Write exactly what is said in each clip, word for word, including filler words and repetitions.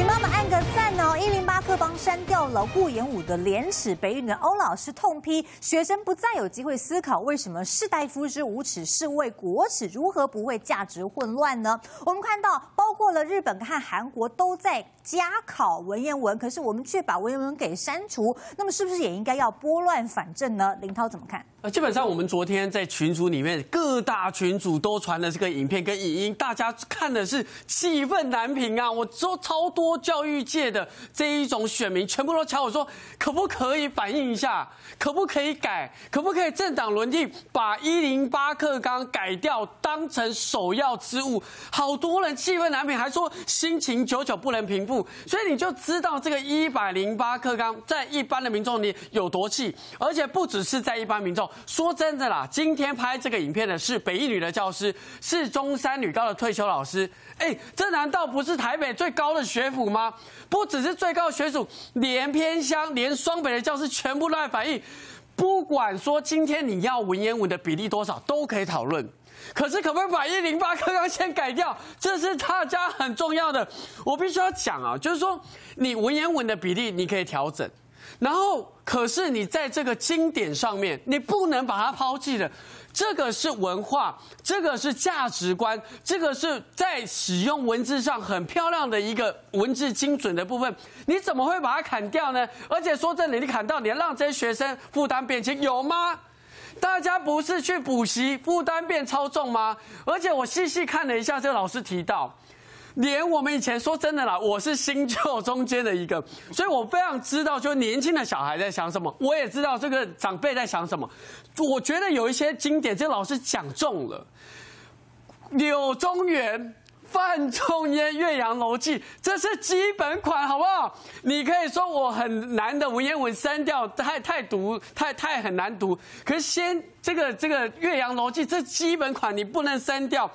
请帮我们按个赞哦！一零八课帮删掉了顾炎武的廉耻，北语的欧老师痛批学生不再有机会思考为什么士大夫之无耻是为国耻，如何不为价值混乱呢？我们看到，包括了日本和韩国都在加考文言文，可是我们却把文言文给删除，那么是不是也应该要拨乱反正呢？林涛怎么看？ 呃，基本上我们昨天在群组里面，各大群组都传了这个影片跟影音，大家看的是气愤难平啊！我说超多教育界的这一种选民，全部都瞧我说，可不可以反映一下？可不可以改？可不可以政党轮替，把一零八课纲改掉，当成首要之务？好多人气愤难平，还说心情久久不能平复，所以你就知道这个一零八课纲在一般的民众里有多气，而且不只是在一般民众。 说真的啦，今天拍这个影片的是北一女的教师，是中山女高的退休老师。哎，这难道不是台北最高的学府吗？不只是最高的学府，连偏乡、连双北的教师全部都在反映。不管说今天你要文言文的比例多少，都可以讨论。 可是可不可以把一零八课纲先改掉？这是大家很重要的。我必须要讲啊，就是说你文言文的比例你可以调整，然后可是你在这个经典上面，你不能把它抛弃了。这个是文化，这个是价值观，这个是在使用文字上很漂亮的一个文字精准的部分。你怎么会把它砍掉呢？而且说真的，你砍掉，你让这些学生负担变轻，有吗？ 大家不是去补习，负担变超重吗？而且我细细看了一下，这个老师提到，连我们以前说真的啦，我是新旧中间的一个，所以我非常知道，就年轻的小孩在想什么，我也知道这个长辈在想什么。我觉得有一些经典，这个老师讲中了，柳宗元。 范仲淹《岳阳楼记》，这是基本款，好不好？你可以说我很难的文言文删掉，太太读太太很难读。可是先这个这个《岳阳楼记》，这基本款你不能删掉。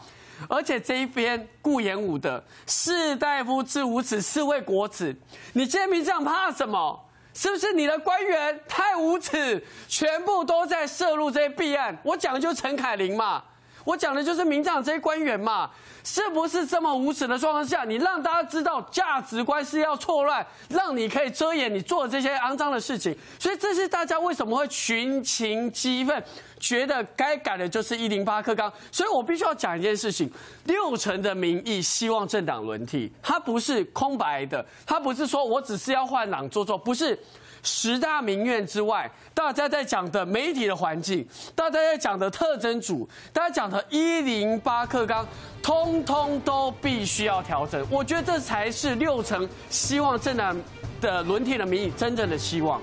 而且这一篇顾炎武的“士大夫之无耻，是为国耻”，你今天民进党怕什么？是不是你的官员太无耻，全部都在涉入这些弊案？我讲的就是陈凯琳嘛。 我讲的就是民进党这些官员嘛，是不是这么无耻的状况下，你让大家知道价值观是要错乱，让你可以遮掩你做这些肮脏的事情，所以这是大家为什么会群情激愤，觉得该改的就是一零八课纲。所以我必须要讲一件事情：六成的民意希望政党轮替，它不是空白的，它不是说我只是要换党做做，不是。 十大民怨之外，大家在讲的媒体的环境，大家在讲的特征组，大家讲的一零八课纲，通通都必须要调整。我觉得这才是六成希望政党的轮替的民意真正的希望。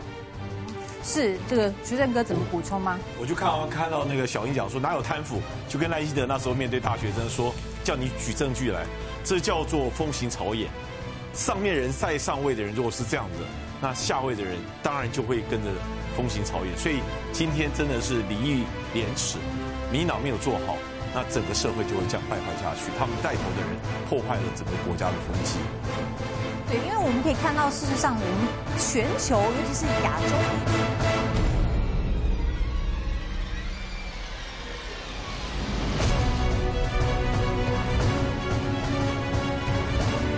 是这个徐正哥怎么补充吗？我就看到看到那个小英讲说哪有贪腐，就跟赖希德那时候面对大学生说，叫你举证据来，这叫做风行草野。上面人在上位的人如果是这样子。 那下位的人当然就会跟着风行草野，所以今天真的是礼义廉耻，民脑没有做好，那整个社会就会这样败坏下去。他们带头的人破坏了整个国家的风气。对，因为我们可以看到，事实上，我们全球，尤其是亚洲。